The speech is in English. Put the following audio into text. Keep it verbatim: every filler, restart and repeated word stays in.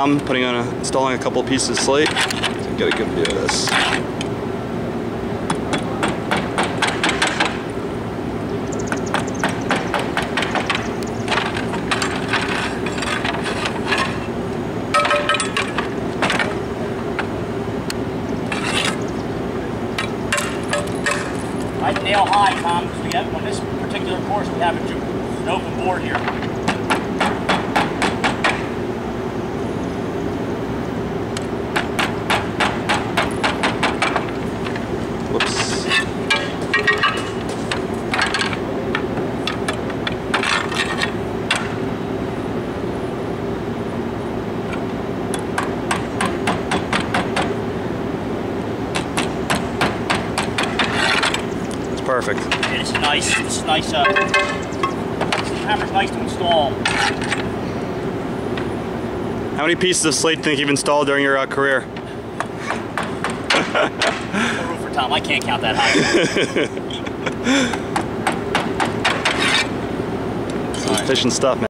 dom, putting on a, installing a couple pieces of slate. Get a good view of this. I'd nail high, Tom, because we have on this particular course we have an open board here. Perfect. Yeah, this is nice. This is nice. Uh, this hammer's nice to install. How many pieces of slate do you think you've installed during your uh, career? I'm a roofer, Tom. I can't count that high. It's efficient stuff, man.